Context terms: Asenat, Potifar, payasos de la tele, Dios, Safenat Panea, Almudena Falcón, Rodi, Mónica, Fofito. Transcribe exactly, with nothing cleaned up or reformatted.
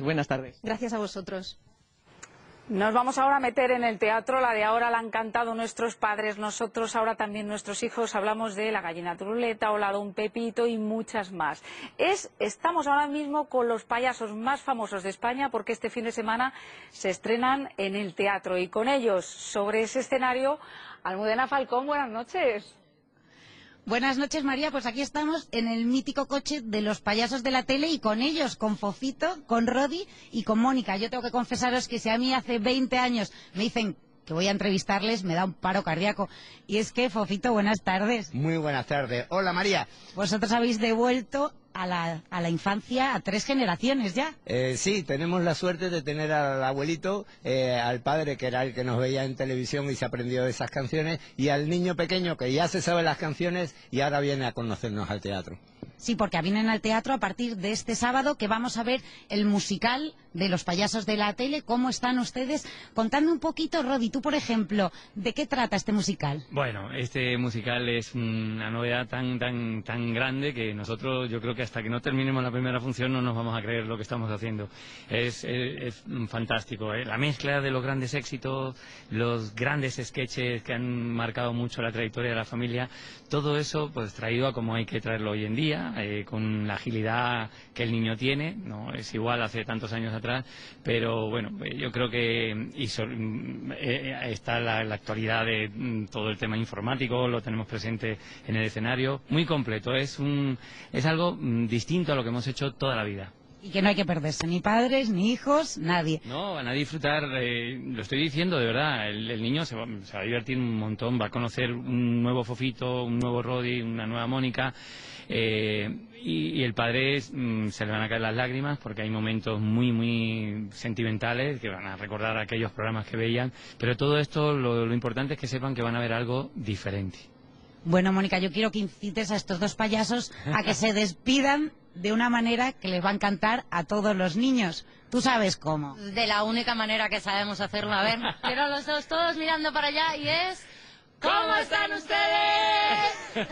Buenas tardes. Gracias a vosotros. Nos vamos ahora a meter en el teatro. La de ahora la han cantado nuestros padres, nosotros, ahora también nuestros hijos. Hablamos de La gallina turuleta o la Don Pepito y muchas más. Es, estamos ahora mismo con los payasos más famosos de España porque este fin de semana se estrenan en el teatro. Y con ellos, sobre ese escenario, Almudena Falcón, buenas noches. Buenas noches, María, pues aquí estamos en el mítico coche de los payasos de la tele y con ellos, con Fofito, con Rodi y con Mónica. Yo tengo que confesaros que si a mí hace veinte años me dicen que voy a entrevistarles, me da un paro cardíaco. Y es que, Fofito, buenas tardes. Muy buenas tardes. Hola, María. Vosotros habéis devuelto a la, a la infancia a tres generaciones ya. Eh, sí, tenemos la suerte de tener al abuelito, eh, al padre, que era el que nos veía en televisión y se aprendió esas canciones, y al niño pequeño que ya se sabe las canciones y ahora viene a conocernos al teatro. Sí, porque vienen al teatro a partir de este sábado, que vamos a ver el musical de los payasos de la tele. ¿Cómo están ustedes? Contadme un poquito, Rodi, tú por ejemplo, ¿de qué trata este musical? Bueno, este musical es una novedad tan, tan, tan grande que nosotros, yo creo que hasta que no terminemos la primera función no nos vamos a creer lo que estamos haciendo. Es, es, es fantástico, ¿eh? La mezcla de los grandes éxitos, los grandes sketches que han marcado mucho la trayectoria de la familia, todo eso pues traído a como hay que traerlo hoy en día. Eh, con la agilidad que el niño tiene, no es igual hace tantos años atrás, pero bueno, yo creo que hizo, eh, está la, la actualidad de todo el tema informático, lo tenemos presente en el escenario, muy completo, es, un, es algo distinto a lo que hemos hecho toda la vida. Y que no hay que perderse, ni padres, ni hijos, nadie. No, van a disfrutar, eh, lo estoy diciendo de verdad, el, el niño se va, se va a divertir un montón, va a conocer un nuevo Fofito, un nuevo Rodi, una nueva Mónica, eh, y, y el padre es, mmm, se le van a caer las lágrimas porque hay momentos muy, muy sentimentales que van a recordar aquellos programas que veían, pero todo esto lo, lo importante es que sepan que van a ver algo diferente. Bueno, Mónica, yo quiero que incites a estos dos payasos a que se despidan de una manera que les va a encantar a todos los niños. ¿Tú sabes cómo? De la única manera que sabemos hacerlo. A ver, quiero a los dos todos mirando para allá y es... ¿Cómo están ustedes?